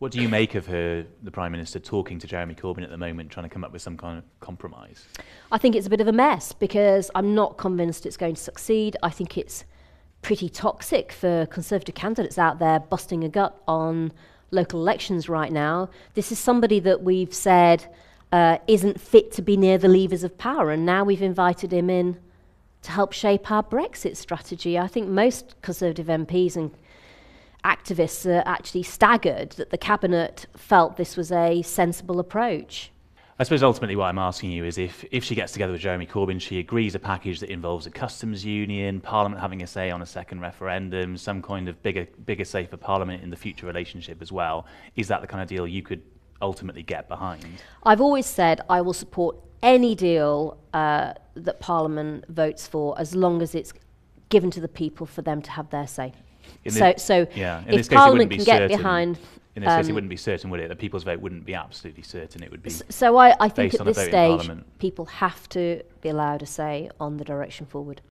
What do you make of her, the Prime Minister, talking to Jeremy Corbyn at the moment, trying to come up with some kind of compromise? I think it's a bit of a mess because I'm not convinced it's going to succeed. I think it's pretty toxic for Conservative candidates out there busting a gut on local elections right now. This is somebody that we've said isn't fit to be near the levers of power, and now we've invited him in to help shape our Brexit strategy. I think most Conservative MPs and activists are actually staggered that the Cabinet felt this was a sensible approach. I suppose ultimately what I'm asking you is if she gets together with Jeremy Corbyn, she agrees a package that involves a customs union, Parliament having a say on a second referendum, some kind of bigger, safer Parliament in the future relationship as well, is that the kind of deal you could ultimately get behind? I've always said I will support any deal that Parliament votes for as long as it's given to the people for them to have their say. If Parliament can get behind... In this case, it wouldn't be certain, would it? The people's vote wouldn't be absolutely certain. It would be. So I think at this stage, people have to be allowed a say on the direction forward.